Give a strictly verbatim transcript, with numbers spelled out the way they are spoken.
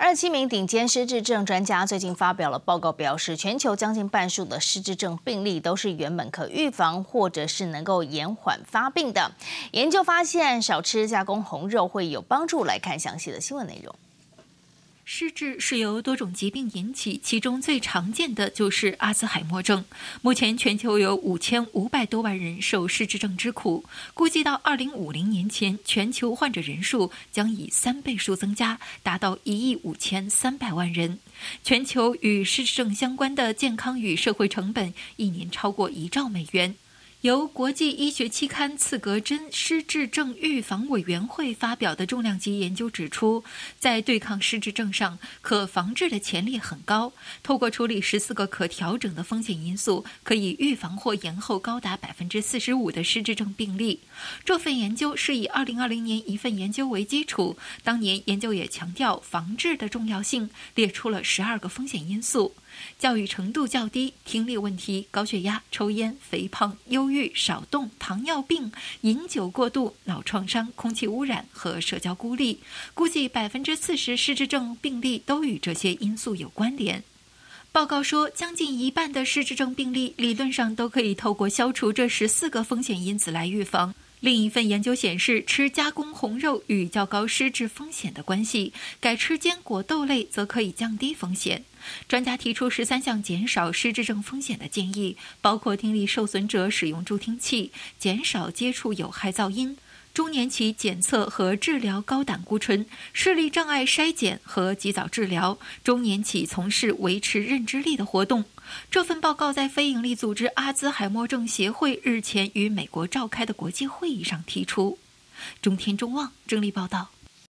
二十七名顶尖失智症专家最近发表了报告，表示全球将近半数的失智症病例都是原本可预防或者是能够延缓发病的。研究发现，少吃加工红肉会有帮助。来看详细的新闻内容。 失智是由多种疾病引起，其中最常见的就是阿兹海默症。目前全球有五千五百多万人受失智症之苦，估计到二零五零年前，全球患者人数将以三倍数增加，达到一亿五千三百万人。全球与失智症相关的健康与社会成本一年超过一兆美元。 由国际医学期刊《茨格针失智症预防委员会》发表的重量级研究指出，在对抗失智症上，可防治的潜力很高。透过处理十四个可调整的风险因素，可以预防或延后高达百分之四十五的失智症病例。这份研究是以二零二零年一份研究为基础，当年研究也强调防治的重要性，列出了十二个风险因素。 教育程度较低、听力问题、高血压、抽烟、肥胖、忧郁、少动、糖尿病、饮酒过度、脑创伤、空气污染和社交孤立，估计百分之四十失智症病例都与这些因素有关联。 报告说，将近一半的失智症病例理论上都可以透过消除这十四个风险因子来预防。另一份研究显示，吃加工红肉与较高失智风险的关系，改吃坚果、豆类则可以降低风险。专家提出十三项减少失智症风险的建议，包括听力受损者使用助听器、减少接触有害噪音、 中年期检测和治疗高胆固醇、视力障碍筛检和及早治疗，中年起从事维持认知力的活动。这份报告在非营利组织阿兹海默症协会日前于美国召开的国际会议上提出。中天中望整理报道。